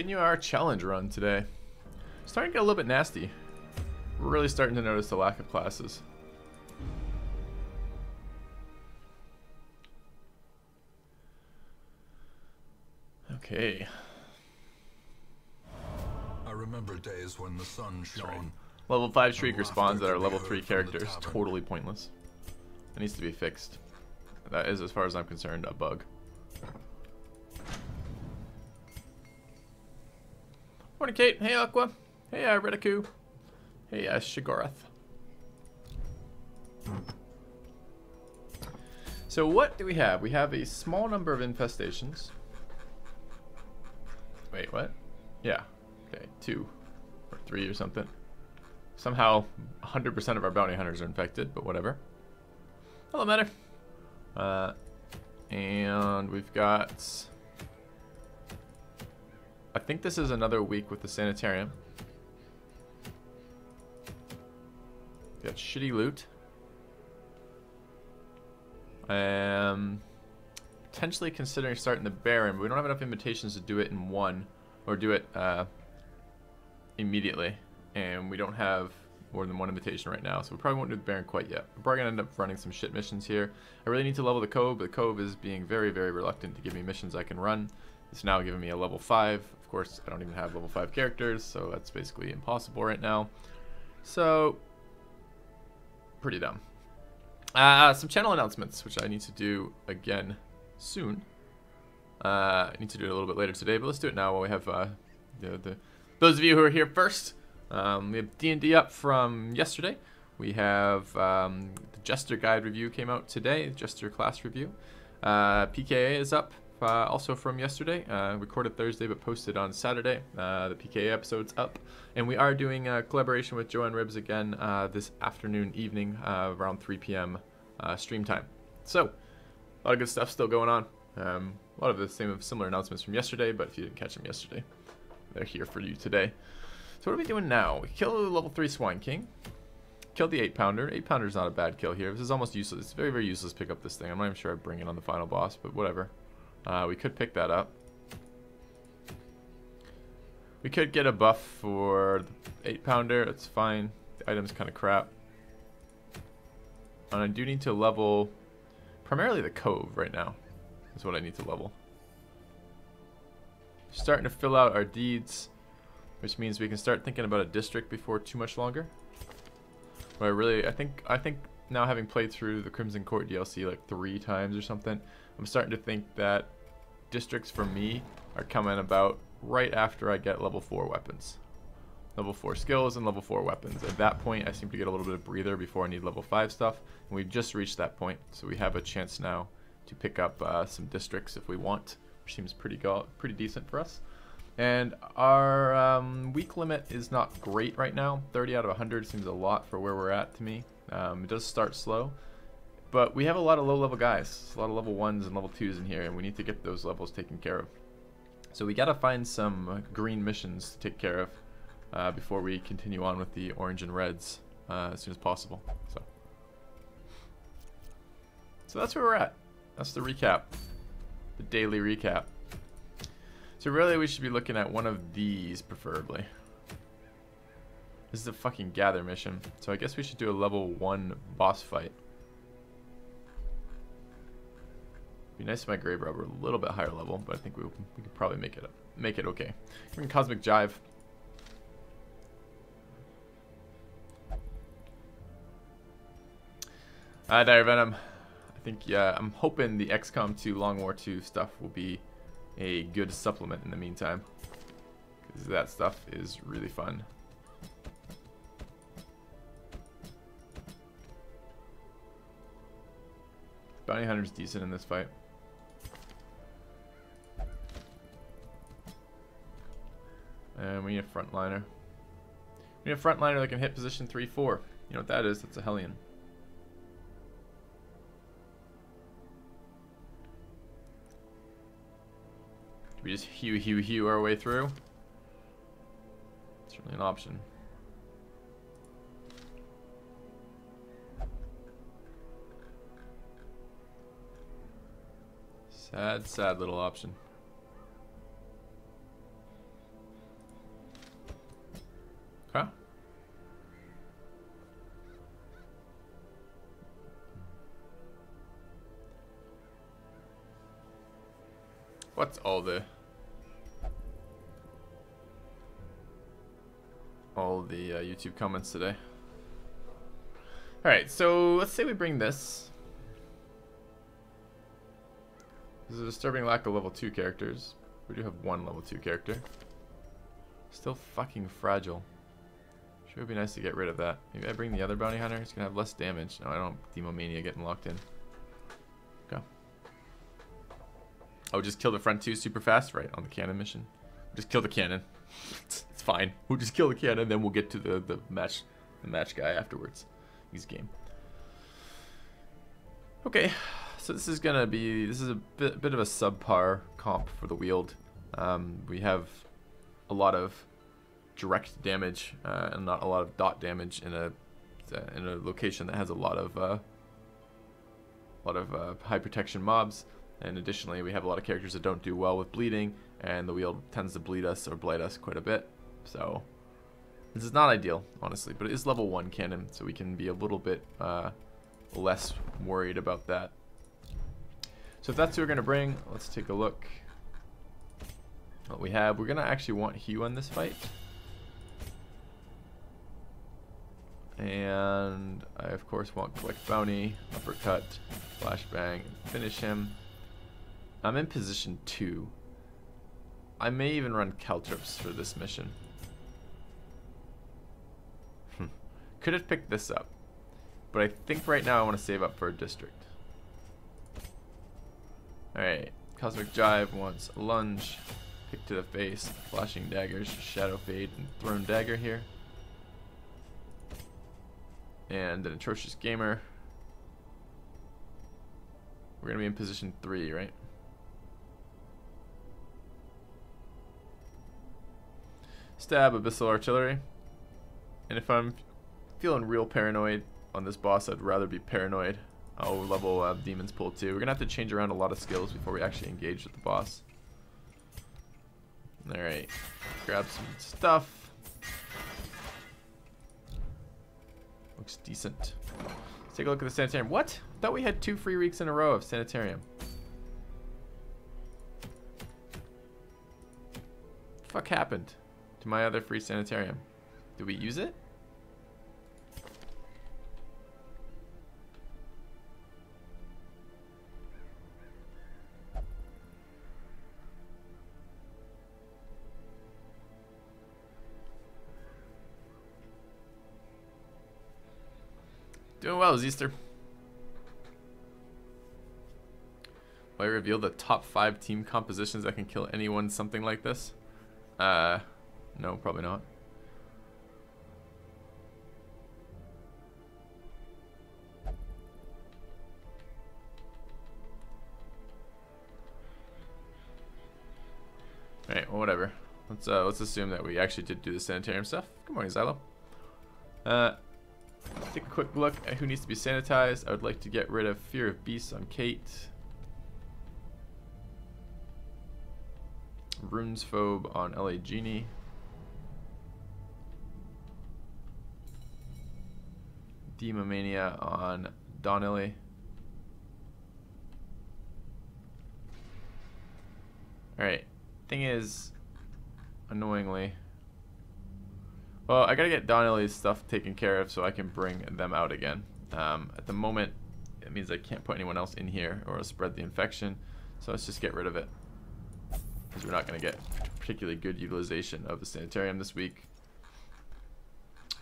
continue our challenge run today. It's starting to get a little bit nasty. We're really starting to notice the lack of classes. Okay. I remember days when the sun shone. Right. Level 5 Shrieker spawns that are level 3 characters. Totally pointless. That needs to be fixed. That is, as far as I'm concerned, a bug. Morning, Kate. Hey, Aqua. Hey, Iridaku. Hey, Ashigaru. So what do we have? We have a small number of infestations. Wait, what? Yeah. Okay, 2 or 3 or something. Somehow 100% of our bounty hunters are infected, but whatever. Hello, Matter. And we've got... I think this is another week with the sanitarium. Got shitty loot. Potentially considering starting the Baron, but we don't have enough invitations to do it in one, or do it immediately. And we don't have more than one invitation right now, so we probably won't do the Baron quite yet. We're probably gonna end up running some shit missions here. I really need to level the Cove, but the Cove is being very, very reluctant to give me missions I can run. It's now giving me a level 5. Of course, I don't even have level 5 characters, so that's basically impossible right now. So, pretty dumb. Some channel announcements, which I need to do again soon. I need to do it a little bit later today, but let's do it now while we have those of you who are here first. We have D&D up from yesterday. We have the Jester Guide review came out today, Jester Class review. PKA is up. Also from yesterday, recorded Thursday but posted on Saturday. The PKA episode's up, and we are doing a collaboration with Joanne Ribs again this afternoon, evening, around 3 p.m. Stream time. So, a lot of good stuff still going on. A lot of the similar announcements from yesterday, but if you didn't catch them yesterday, they're here for you today. So what are we doing now? We kill the level 3 Swine King. Killed the 8-pounder. 8-pounder's not a bad kill here. This is almost useless. It's very, very useless to pick up this thing. I'm not even sure I'd bring it on the final boss, but whatever. We could pick that up. We could get a buff for the 8-pounder. That's fine. The item's kind of crap. And I do need to level primarily the Cove right now. That's what I need to level. Starting to fill out our deeds, which means we can start thinking about a district before too much longer. But I think now, having played through the Crimson Court DLC like 3 times or something, I'm starting to think that districts for me are coming about right after I get level 4 weapons. Level 4 skills and level 4 weapons. At that point, I seem to get a little bit of breather before I need level 5 stuff. And we've just reached that point, so we have a chance now to pick up some districts if we want, which seems pretty decent for us. And our week limit is not great right now. 30 out of 100 seems a lot for where we're at to me. It does start slow. But we have a lot of low-level guys, a lot of level 1s and level 2s in here, and we need to get those levels taken care of. So we gotta find some green missions to take care of before we continue on with the orange and reds as soon as possible. So that's where we're at. That's the recap, the daily recap. So really we should be looking at one of these preferably. This is a fucking gather mission, so I guess we should do a level 1 boss fight. Be nice if my grave robber a little bit higher level, but I think we could probably make it okay. We're in Cosmic Jive. Dire Venom. I think, yeah, I'm hoping the XCOM 2 Long War 2 stuff will be a good supplement in the meantime, because that stuff is really fun. Bounty Hunter's decent in this fight. And we need a frontliner. We need a frontliner that can hit position 3-4. You know what that is? That's a Hellion. Do we just hew our way through? It's certainly an option. Sad, sad little option. What's all the YouTube comments today? All right, so let's say we bring this. There's a disturbing lack of level 2 characters. We do have one level 2 character. Still fucking fragile. Sure would be nice to get rid of that. Maybe I bring the other bounty hunter. It's gonna have less damage. No, I don't want Demomania getting locked in. Go. I would just kill the front two super fast, right? On the cannon mission. Just kill the cannon. It's fine. We'll just kill the cannon, then we'll get to the match guy afterwards. He's game. Okay, so this is gonna be this is a bit of a subpar comp for the wield. We have a lot of direct damage and not a lot of dot damage in a location that has a lot of high protection mobs. And additionally, we have a lot of characters that don't do well with bleeding, and the wield tends to bleed us or blight us quite a bit. So this is not ideal, honestly, but it is level 1 cannon, so we can be a little bit less worried about that. So if that's who we're gonna bring, let's take a look what we have. We're gonna actually want Hugh on this fight. And I, of course, want Collect Bounty, Uppercut, Flashbang, and finish him. I'm in position 2. I may even run Caltrips for this mission. Could have picked this up, but I think right now I want to save up for a district. Alright, Cosmic Jive wants a lunge, kick to the face, flashing daggers, shadow fade, and thrown dagger here. And an atrocious gamer. We're gonna be in position 3, right? Stab, abyssal artillery. And if I'm feeling real paranoid on this boss, I'd rather be paranoid. I'll level Demon's Pull too. We're gonna have to change around a lot of skills before we actually engage with the boss. All right, grab some stuff. Looks decent. Let's take a look at the sanitarium. What? I thought we had 2 free weeks in a row of sanitarium. What the fuck happened to my other free sanitarium? Did we use it? Doing well, is Easter. Will I reveal the top 5 team compositions that can kill anyone something like this? No, probably not. Alright, well, whatever. Let's assume that we actually did do the sanitarium stuff. Good morning, Xylo. Let's take a quick look at who needs to be sanitized. I would like to get rid of Fear of Beasts on Kate. Runesphobe on LA Genie. Demomania on Donnelly. Alright, thing is, annoyingly, well, I gotta get Donnelly's stuff taken care of so I can bring them out again. At the moment, it means I can't put anyone else in here or it'll spread the infection. So let's just get rid of it, because we're not gonna get particularly good utilization of the sanitarium this week,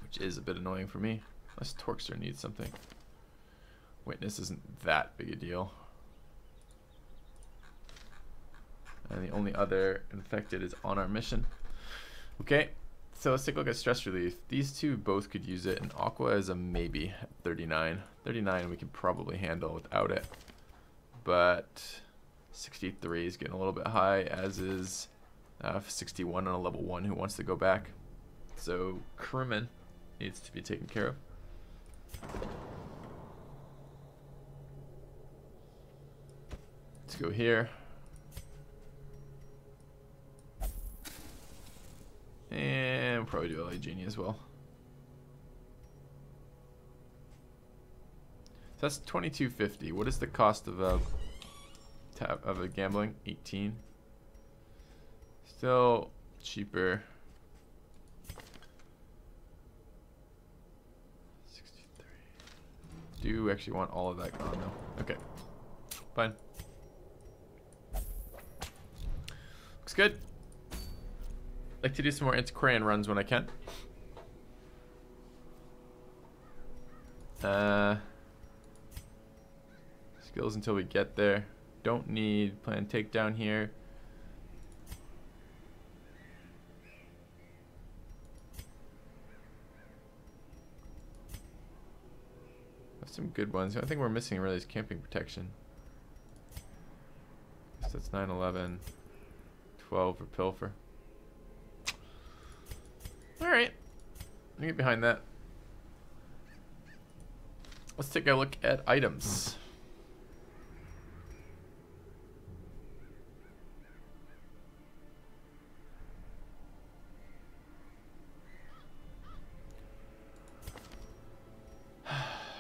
which is a bit annoying for me. Unless Torxer needs something. Witness isn't that big a deal. And the only other infected is on our mission. Okay. So let's take a look at stress relief. These two both could use it, and Aqua is a maybe at 39. 39 we could probably handle without it. But 63 is getting a little bit high, as is 61 on a level 1 who wants to go back. So Krimen needs to be taken care of. Let's go here. And we'll probably do LA Genie as well. So that's $22.50. What is the cost of a gambling? 18. Still cheaper. 63. Do you actually want all of that gone though? Okay. Fine. Looks good. Like to do some more antiquarian runs when I can. Skills until we get there. Don't need plan takedown here. That's some good ones. I think we're missing really is camping protection. So that's 9-11, 12 for pilfer. Alright. Let me get behind that. Let's take a look at items.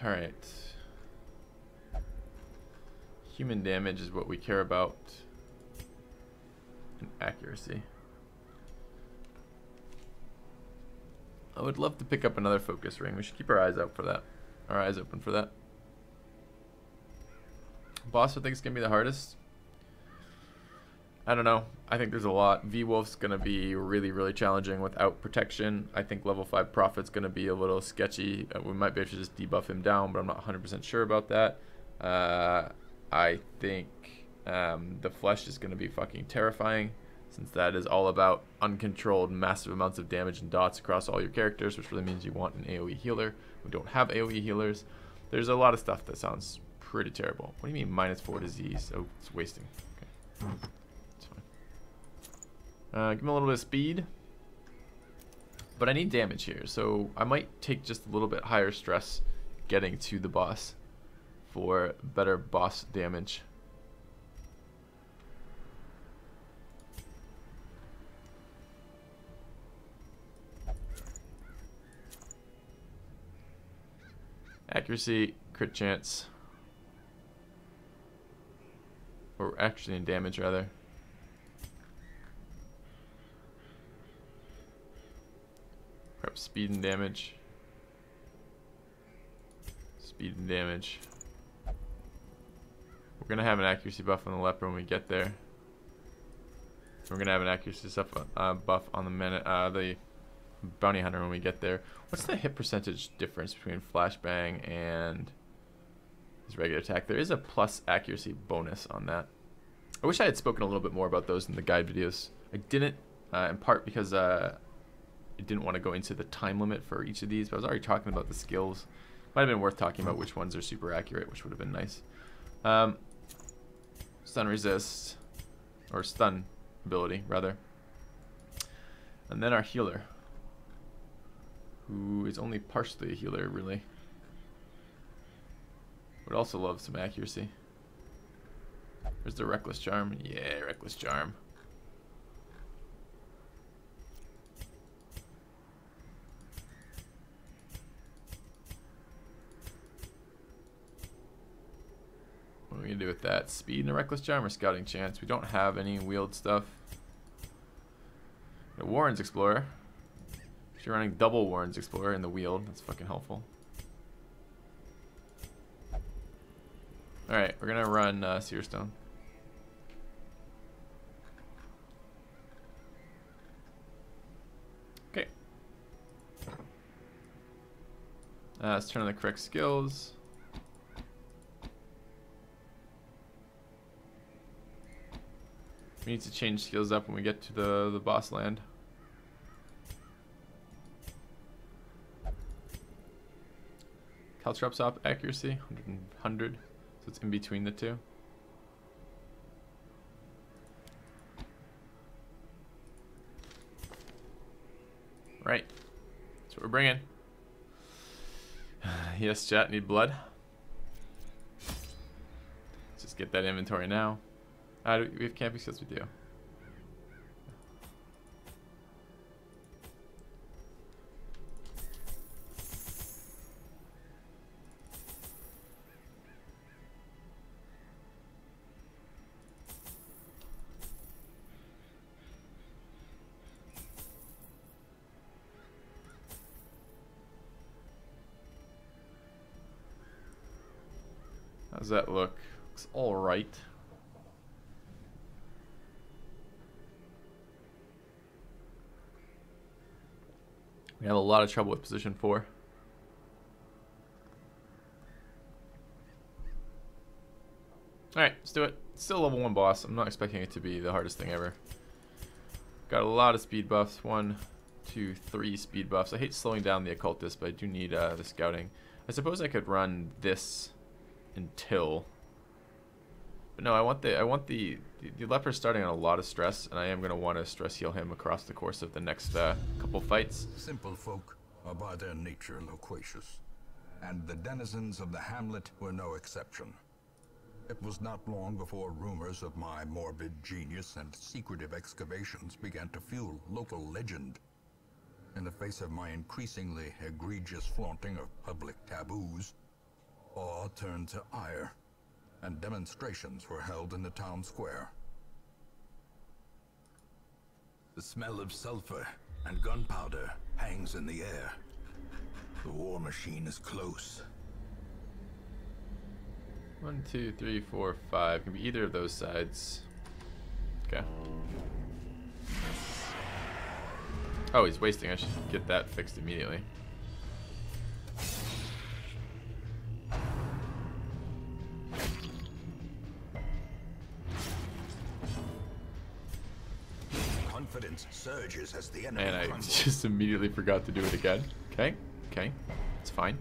All right. Human damage is what we care about. And accuracy. I would love to pick up another focus ring. We should keep our eyes out for that. Our eyes open for that. Boss, I think it's gonna be the hardest. I don't know. I think there's a lot. V-Wolf's gonna be really, really challenging without protection. I think level 5 Prophet's gonna be a little sketchy. We might be able to just debuff him down, but I'm not 100% sure about that. I think the Flesh is gonna be fucking terrifying, since that is all about uncontrolled massive amounts of damage and dots across all your characters, which really means you want an AoE healer. We don't have AoE healers. There's a lot of stuff that sounds pretty terrible. What do you mean -4 disease? Oh, it's wasting. Okay. It's fine. Give him a little bit of speed. But I need damage here, so I might take just a little bit higher stress getting to the boss for better boss damage. Accuracy, crit chance, or actually in damage rather. Perhaps speed and damage. Speed and damage. We're gonna have an accuracy buff on the leper when we get there. We're gonna have an accuracy buff on the bounty hunter when we get there. What's the hit percentage difference between flashbang and his regular attack? There is a plus accuracy bonus on that. I wish I had spoken a little bit more about those in the guide videos. I didn't, in part because I didn't want to go into the time limit for each of these, but I was already talking about the skills. Might have been worth talking about which ones are super accurate, which would have been nice. Stun resist, or stun ability rather. And then our healer, who is only partially a healer, really. Would also love some accuracy. There's the Reckless Charm. Yeah, Reckless Charm. What are we gonna do with that? Speed and a Reckless Charm or Scouting Chance? We don't have any wield stuff. Warren's Explorer. If you're running double Warren's Explorer in the wield, that's fucking helpful. Alright, we're gonna run Seerstone. Okay. Let's turn on the correct skills. We need to change skills up when we get to the boss land. Caltrops up accuracy 100, so it's in between the two. Right, that's what we're bringing. Yes, chat, need blood. Let's just get that inventory now. We have camping skills with you. How's that look? Looks all right. We have a lot of trouble with position 4. Alright, let's do it. Still level 1 boss. I'm not expecting it to be the hardest thing ever. Got a lot of speed buffs. 1, 2, 3 speed buffs. I hate slowing down the occultist, but I do need the scouting. I suppose I could run this until... But no, I want the leper starting on a lot of stress, and I am going to want to stress heal him across the course of the next couple fights. Simple folk are by their nature loquacious, and the denizens of the hamlet were no exception. It was not long before rumors of my morbid genius and secretive excavations began to fuel local legend. In the face of my increasingly egregious flaunting of public taboos, awe turned to ire, and demonstrations were held in the town square. The smell of sulfur and gunpowder hangs in the air. The war machine is close. 1, 2, 3, 4, 5. Can be either of those sides. Okay. Oh, he's wasting. I should get that fixed immediately. Confidence surges as the enemy. And I just immediately forgot to do it again. Okay, okay, it's fine.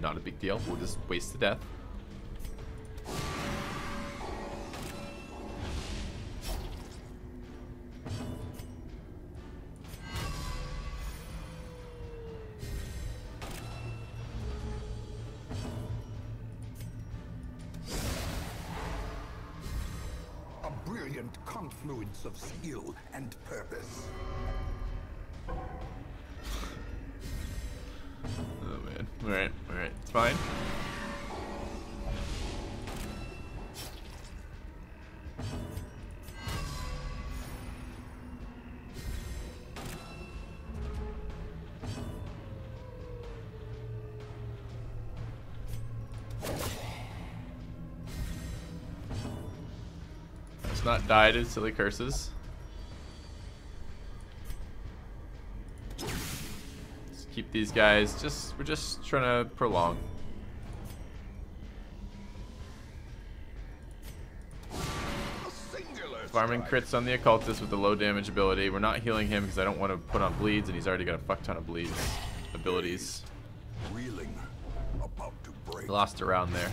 Not a big deal. We'll just waste to death. Confluence of skill and purpose. Oh man. Alright, alright, it's fine. Not died in silly curses. Let's keep these guys. We're just trying to prolong. Farming crits on the occultist with the low damage ability. We're not healing him because I don't want to put on bleeds, and he's already got a fuck ton of bleeds abilities. Reeling, about to break. Lost around there.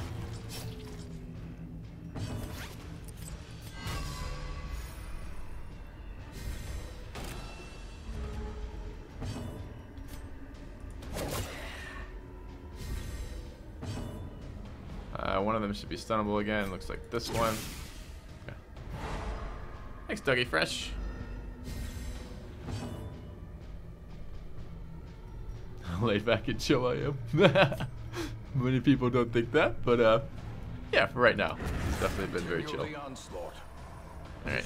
One of them should be stunnable again. Looks like this one. Okay. Thanks, Dougie Fresh. Laid back and chill I am. Many people don't think that, but yeah, for right now, it's definitely been very chill. All right.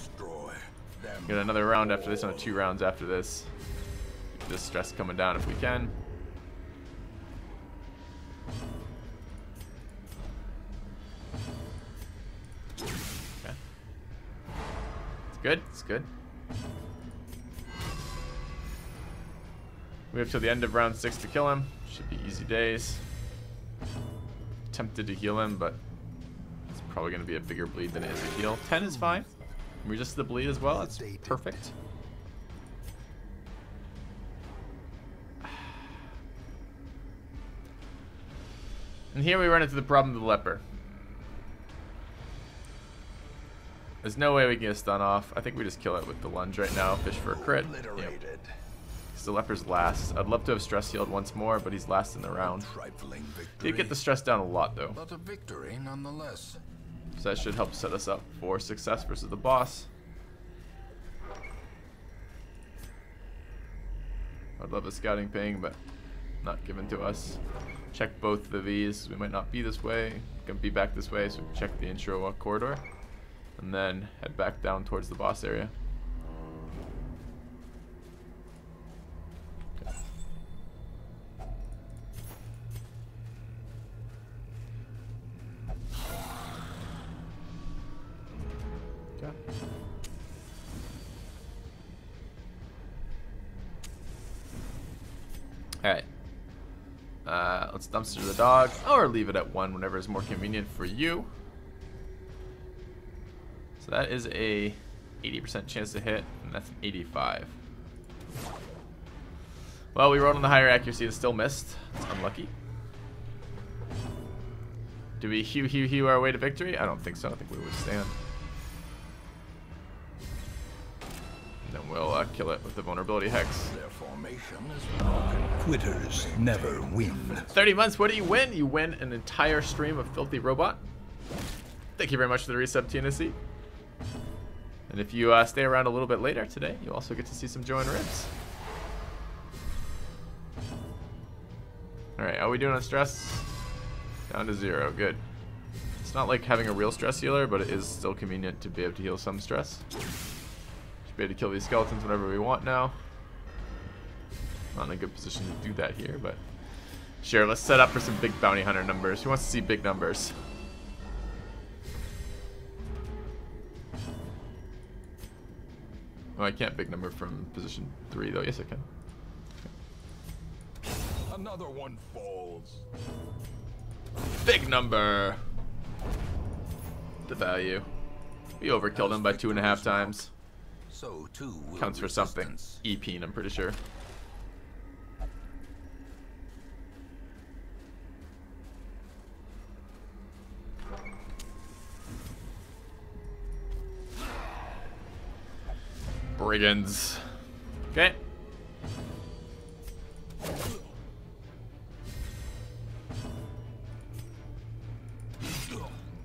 Got another round after this. Another 2 rounds after this. Keep this stress coming down if we can. Good, it's good. We have till the end of round 6 to kill him. Should be easy days. Tempted to heal him, but it's probably going to be a bigger bleed than it is a heal. 10 is fine. We resist the bleed as well. That's perfect. And here we run into the problem of the leper. There's no way we can get a stun off. I think we just kill it with the lunge right now. Fish for a crit. Yep. Because the leper's last. I'd love to have stress healed once more, but he's last in the round. Did get the stress down a lot though. But a victory nonetheless. So that should help set us up for success versus the boss. I'd love a scouting ping, but not given to us. Check both the V's. We might not be this way. Gonna be back this way, so we check the intro corridor. And then head back down towards the boss area. Okay. Alright. Let's dumpster the dog, or leave it at one whenever it's more convenient for you. So that is a 80% chance to hit, and that's an 85. Well, we rolled on the higher accuracy and still missed. That's unlucky. Do we hew our way to victory? I don't think so. I think we withstand. And then we'll kill it with the vulnerability hex. Their formation is broken. Quitters never win. 30 months, what do you win? You win an entire stream of Filthy Robot. Thank you very much for the resub, TNSC. And if you stay around a little bit later today, you also get to see some Joanne Ribs. Alright, how are we doing on stress? Down to 0, good. It's not like having a real stress healer, but it is still convenient to be able to heal some stress. Should be able to kill these skeletons whenever we want now. Not in a good position to do that here, but... Sure, let's set up for some big bounty hunter numbers. Who wants to see big numbers? Oh, I can't big number from position 3, though. Yes, I can. Okay. Another one falls. Big number. The value. We overkilled him by 2.5 times. So too counts for something. EP, I'm pretty sure. Brigands. Okay.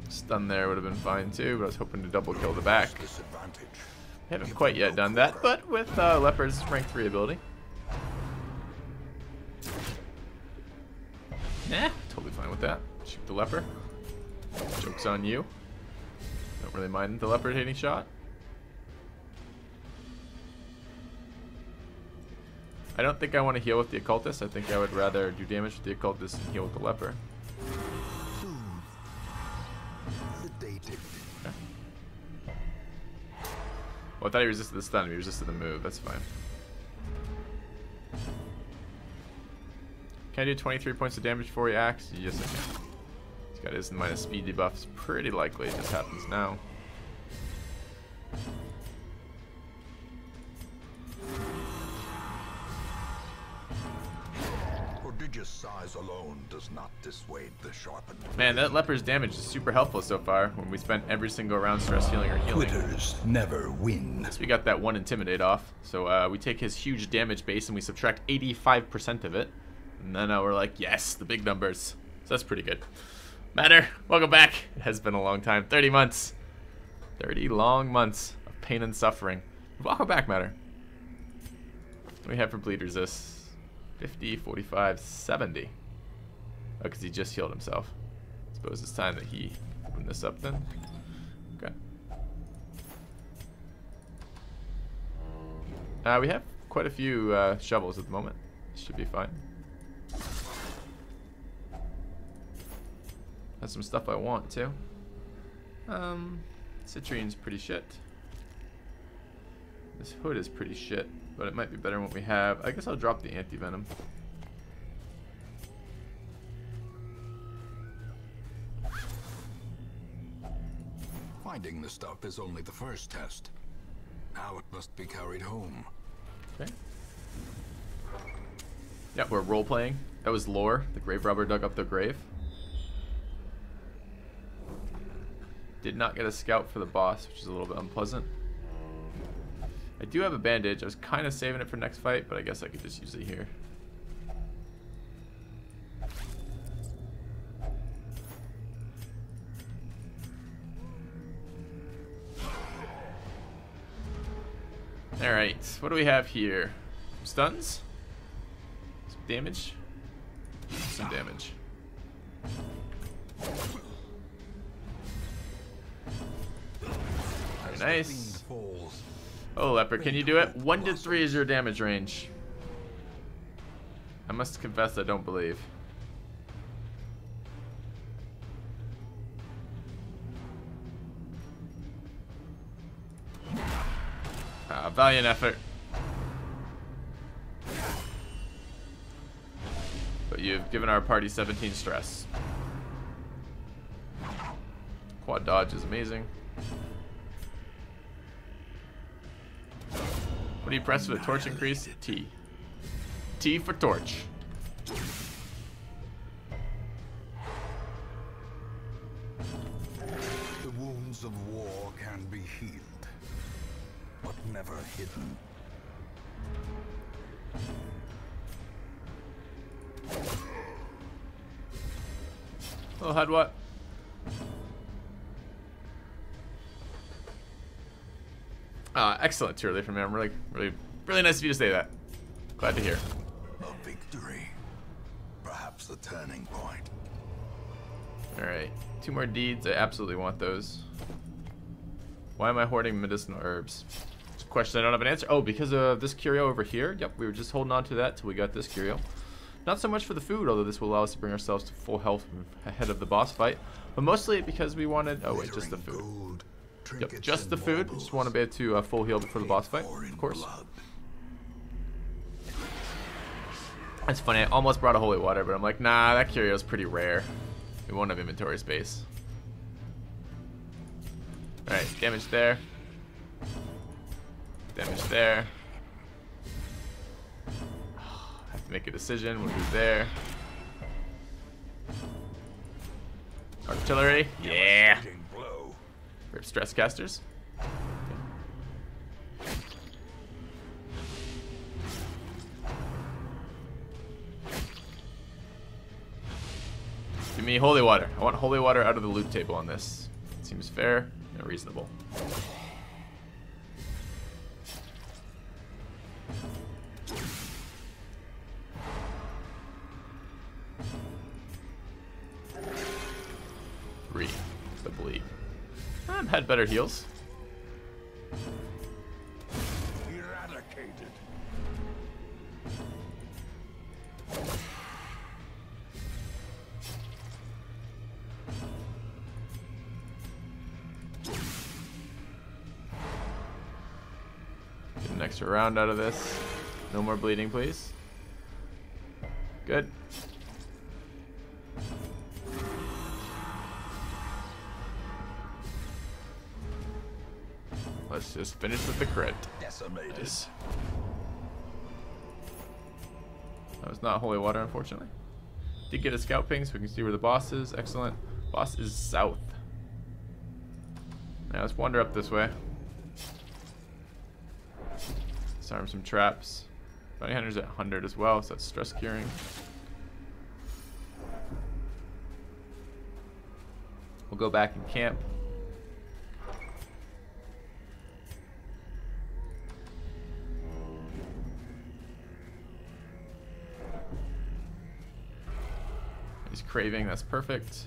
Stun there would have been fine too, but I was hoping to double kill the back. Haven't quite yet done that, but with Leopard's rank 3 ability. Nah, totally fine with that. Shoot the Leopard. Joke's on you. Don't really mind the Leopard hitting shot. I don't think I want to heal with the Occultist. I think I would rather do damage with the Occultist and heal with the Leopard. Oh, I thought he resisted the stun. He resisted the move. That's fine. Can I do 23 points of damage before he acts? Yes, I can. He's got his minus speed debuffs. Pretty likely it just happens now. Prodigious size alone does not dissuade the sharpened. Man, that leopard's damage is super helpful so far. When we spent every single round stress healing or healing. Quitters never win. So we got that one intimidate off. So we take his huge damage base and we subtract 85% of it, and then we're like, yes, the big numbers. So that's pretty good. Matter, welcome back. It has been a long time. 30 months. 30 long months of pain and suffering. Welcome back, Matter. What do we have for bleed resist? 50, 45, 70. Oh, because he just healed himself. I suppose it's time that he opened this up then. Okay. We have quite a few shovels at the moment. Should be fine. That's some stuff I want too. Citrine's pretty shit. This hood is pretty shit. But it might be better than what we have. I guess I'll drop the anti-venom. Finding the stuff is only the first test. Now it must be carried home. Okay. Yeah, we're role-playing. That was lore. The grave robber dug up the grave. Did not get a scout for the boss, which is a little bit unpleasant. I do have a bandage. I was kind of saving it for next fight, but I guess I could just use it here. Alright, what do we have here? Some stuns? Some damage? Some damage. Very nice. Oh, Leopard, can you do it? 1 to 3 is your damage range. I must confess, I don't believe. Valiant effort. You've given our party 17 stress. Quad dodge is amazing. What do you press for the torch increase? T. T for torch. The wounds of war can be healed, but never hidden. Oh, had what? Excellent tier leader from me. I'm really nice of you to say that. Glad to hear. A victory, perhaps the turning point. All right, 2 more deeds. I absolutely want those. Why am I hoarding medicinal herbs? It's a question I don't have an answer. Oh, because of this curio over here. Yep, we were just holding on to that till we got this curio. Not so much for the food, although this will allow us to bring ourselves to full health ahead of the boss fight, but mostly because we wanted. Oh wait, just the food. Gold. Yep, just the food. Just want to be able to full heal before the boss fight, of course. That's funny, I almost brought a holy water, but I'm like, nah, that curio's pretty rare. We won't have inventory space. Alright, damage there. Damage there. I have to make a decision, we'll do there. Artillery? Yeah! Rip stress casters. Okay. Give me holy water. I want holy water out of the loot table on this. It seems fair and reasonable. Had better heals. Eradicated. Get an extra round out of this. No more bleeding, please. Good. Let's just finish with the crit. Decimated. Nice. That was not holy water, unfortunately. Did get a scout ping so we can see where the boss is. Excellent. Boss is south. Now let's wander up this way. Disarm some traps. Bounty hunter's at 100 as well, so that's stress curing. We'll go back and camp. Craving, that's perfect.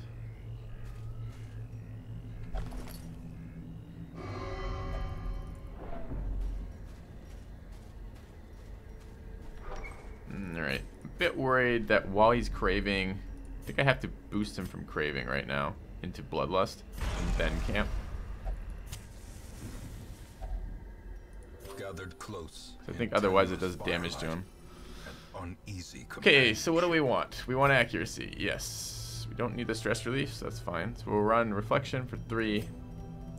Alright, a bit worried that while he's craving, I think I have to boost him from craving right now into bloodlust and then camp. Gathered close. I think otherwise it does damage to him. Okay, so what do we want? We want accuracy, yes. We don't need the stress relief, so that's fine. So we'll run reflection for 3.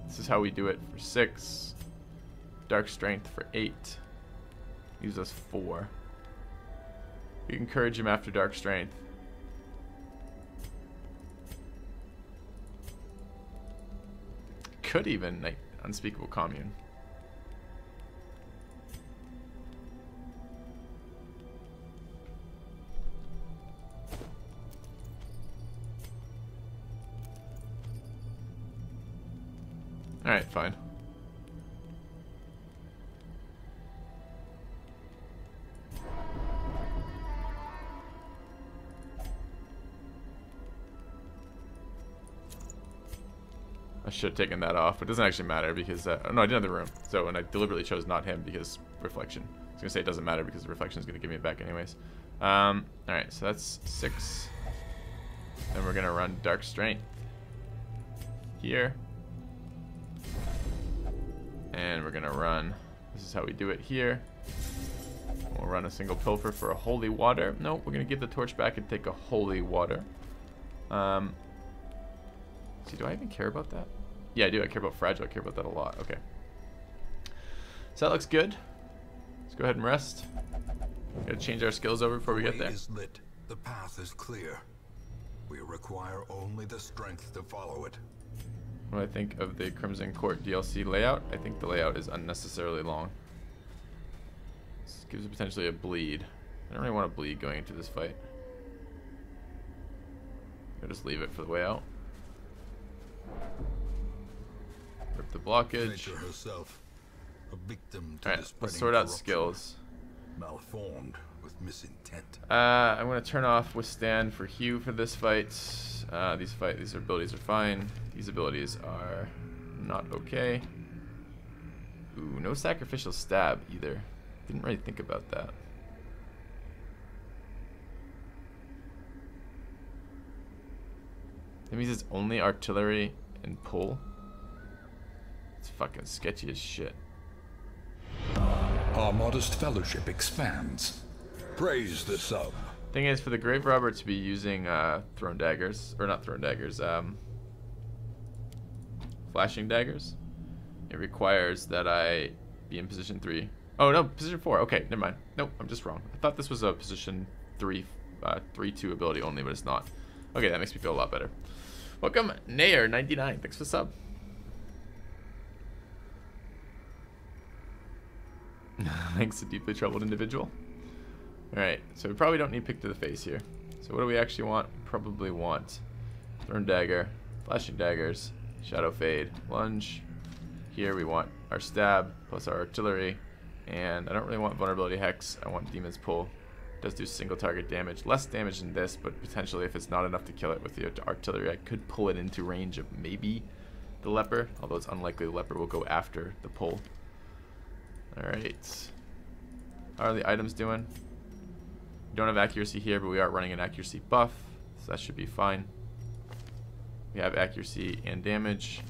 This is how we do it for 6. Dark strength for 8. Leaves us 4. We encourage him after dark strength. Could even like unspeakable commune. Alright, fine. I should have taken that off, but it doesn't actually matter because oh no, I did have the room. So, and I deliberately chose not him because reflection. I was gonna say it doesn't matter because the reflection is gonna give me it back anyways. Alright, so that's 6. Then we're gonna run dark strength here. And we're gonna run. This is how we do it here. We'll We'll run a single pilfer for a holy water. No, we're going to give the torch back and take a holy water. See, do I even care about that? Yeah, I do. I care about fragile. I care about that a lot. Okay. So that looks good. Let's go ahead and rest. Gotta change our skills over before we get there. The way is lit. The path is clear. We require only the strength to follow it. What do I think of the Crimson Court DLC layout? I think the layout is unnecessarily long. This gives it potentially a bleed. I don't really want to bleed going into this fight. I'll just leave it for the way out. Rip the blockage. Alright, let's sort out skills. Malformed with misintent. I'm going to turn off withstand for Hugh for this fight. These abilities are fine. These abilities are not okay. Ooh, no sacrificial stab either. Didn't really think about that. That means it's only artillery and pull. It's fucking sketchy as shit. Our modest fellowship expands. Praise the sub. Thing is, for the grave robber to be using thrown daggers, or not thrown daggers, flashing daggers, it requires that I be in position 3. Oh no, position 4. Okay, never mind. Nope, I'm just wrong. I thought this was a position 3-2 ability only, but it's not. Okay, that makes me feel a lot better. Welcome, Nair99. Thanks for the sub. Thanks, a deeply troubled individual. Alright, so we probably don't need pick to the face here. So what do we actually want? We probably want thrown dagger, flashing daggers, shadow fade, lunge. Here we want our stab plus our artillery. And I don't really want vulnerability hex. I want demon's pull. It does do single target damage. Less damage than this, but potentially if it's not enough to kill it with the artillery, I could pull it into range of maybe the leper. Although it's unlikely the leper will go after the pull. Alright. How are the items doing? We don't have accuracy here, but we are running an accuracy buff, so that should be fine. We have accuracy and damage.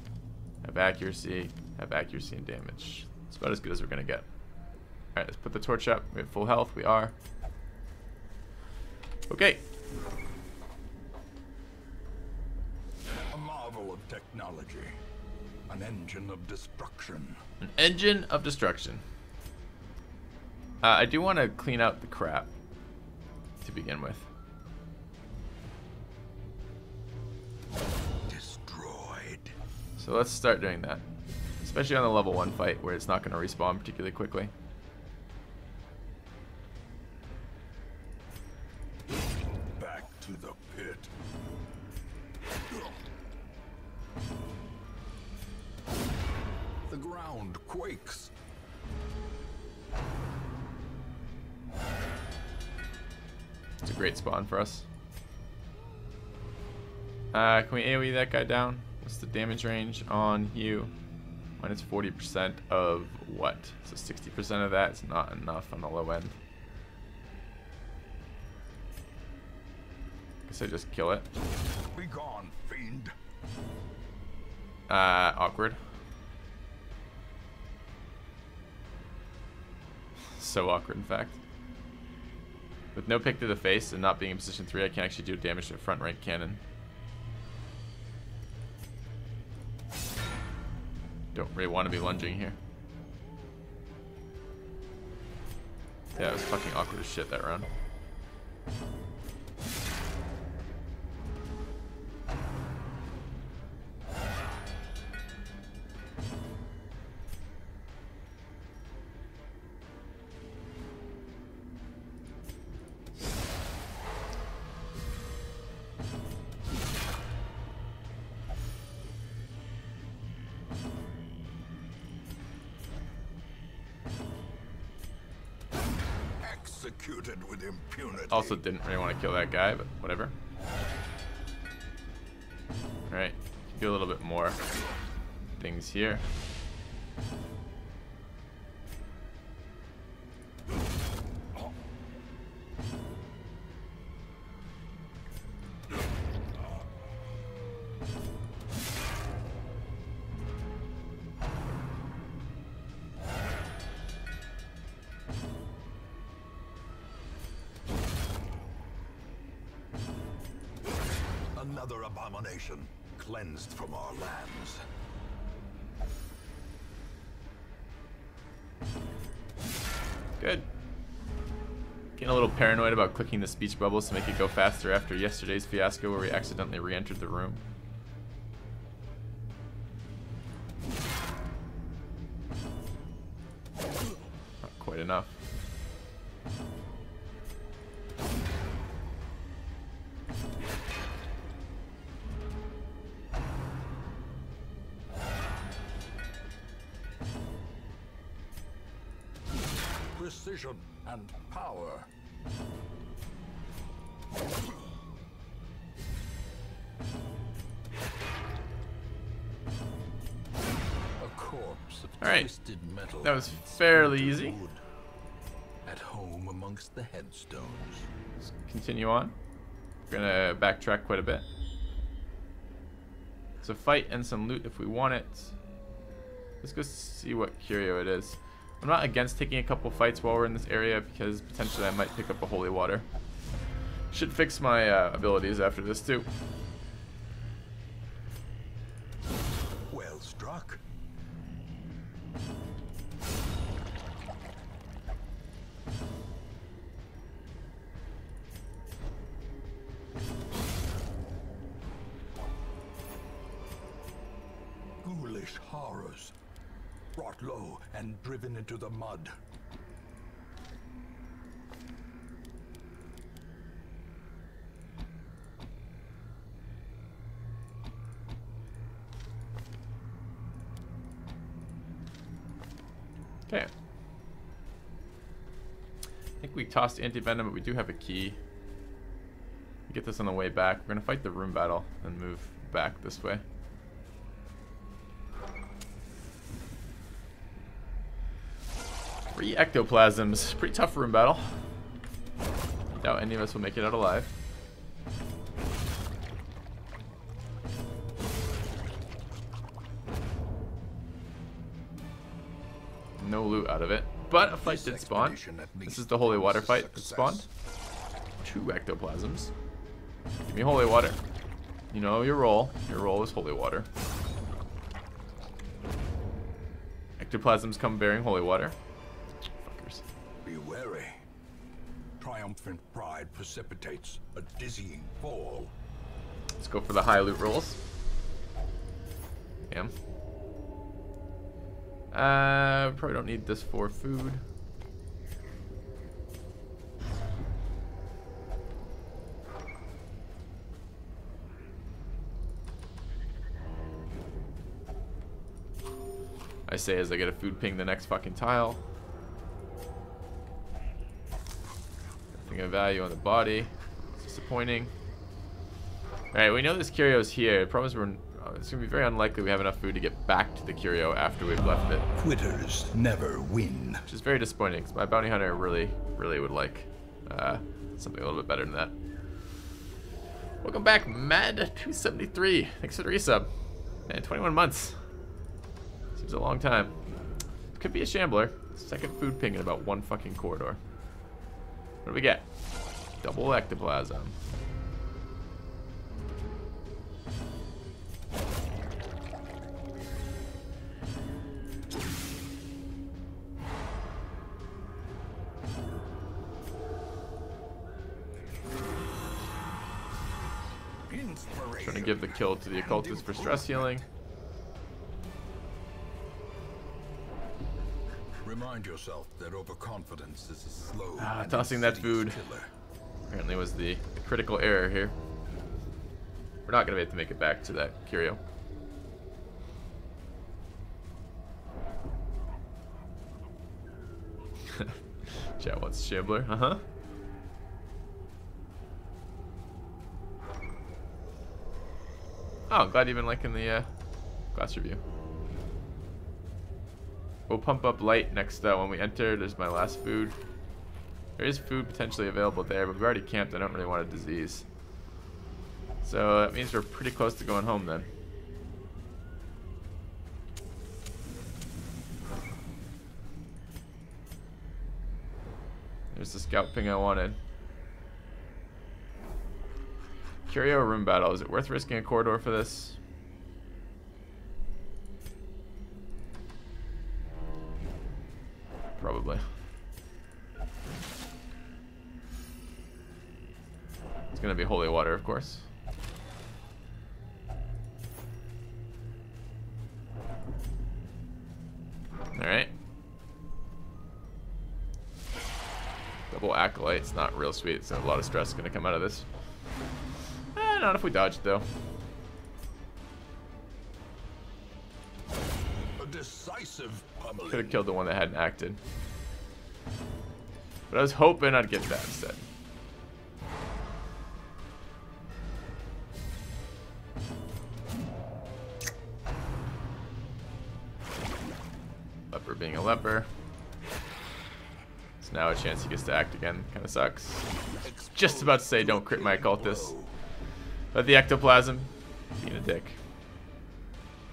Have accuracy and damage. It's about as good as we're going to get. Alright, let's put the torch up. We have full health. We are. Okay. A marvel of technology. An engine of destruction. An engine of destruction. I do want to clean out the crap to begin with. Destroyed. So let's start doing that. Especially on the level 1 fight where it's not going to respawn particularly quickly. Back to the pit. The ground quakes. It's a great spawn for us. Can we AoE that guy down? What's the damage range on you? Minus 40% of what? So 60% of that is not enough on the low end. Guess I just kill it. Be gone, fiend. Awkward. So awkward, in fact. With no pick to the face and not being in position 3, I can actually do damage to a front right cannon. Don't really want to be lunging here. Yeah, it was fucking awkward as shit that round. With impunity. Also didn't really want to kill that guy, but whatever. Alright, do a little bit more things here. another abomination cleansed from our lands. Good. Getting a little paranoid about clicking the speech bubbles to make it go faster after yesterday's fiasco where we accidentally re-entered the room. Not quite enough. Precision and power. Alright, that was fairly easy. At home amongst the headstones. Let's continue on. We're gonna backtrack quite a bit. It's a fight and some loot if we want it. Let's go see what curio it is. I'm not against taking a couple fights while we're in this area because potentially I might pick up a holy water. Should fix my abilities after this too. Well struck. Ghoulish horrors. Brought low and driven into the mud. Okay. I think we tossed anti-venom, but we do have a key. We'll get this on the way back. We're gonna fight the room battle and move back this way. Three ectoplasms. Pretty tough room battle. I doubt any of us will make it out alive. No loot out of it. But a fight did spawn. This is the holy water fight that spawned. Two ectoplasms. Give me holy water. You know your role. Your role is holy water. Ectoplasms come bearing holy water. Be wary. Triumphant pride precipitates a dizzying fall. Let's go for the high loot rolls. Damn. Probably don't need this for food. I say as I get a food ping the next fucking tile. A value on the body. It's disappointing. Alright, we know this curio's here. The problem is it's gonna be very unlikely we have enough food to get back to the curio after we've left it. Quitters never win. Which is very disappointing because my bounty hunter really would like something a little bit better than that. Welcome back, Mad273. Thanks for the resub. Man, 21 months. Seems a long time. Could be a shambler. Second food ping in about one fucking corridor. What do we get? Double ectoplasm. Trying to give the kill to the occultist for stress healing. Remind yourself that overconfidence is a slow. Tossing that food killer. Apparently was the critical error here. We're not gonna be able to make it back to that curio. Chat wants Shambler, Oh, glad you've been liking the class review. We'll pump up light next when we enter. There's my last food. There is food potentially available there, but we've already camped. I don't really want a disease. So that means we're pretty close to going home then. There's the scout ping I wanted. Curio room battle. Is it worth risking a corridor for this? Probably. It's gonna be holy water, of course. Alright. Double acolyte's not real sweet, so a lot of stress is gonna come out of this. Eh, not if we dodge it though. A decisive pummeling. Could have killed the one that hadn't acted. But I was hoping I'd get that instead. Leper being a leper. So now a chance he gets to act again. Kind of sucks. Just about to say don't crit my occultist. But the ectoplasm, being a dick.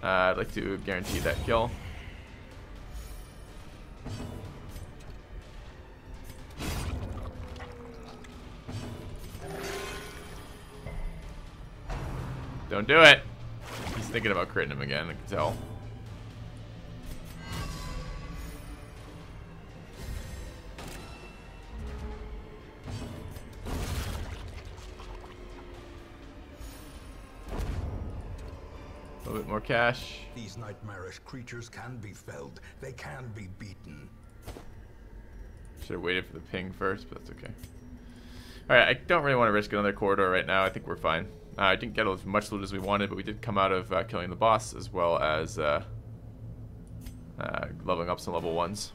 I'd like to guarantee that kill. Don't do it. He's thinking about critting him again, I can tell. More cash. These nightmarish creatures can be felled. They can be beaten. Should have waited for the ping first, but that's okay. Alright, I don't really want to risk another corridor right now. I think we're fine. I didn't get as much loot as we wanted, but we did come out of killing the boss as well as leveling up some level 1s.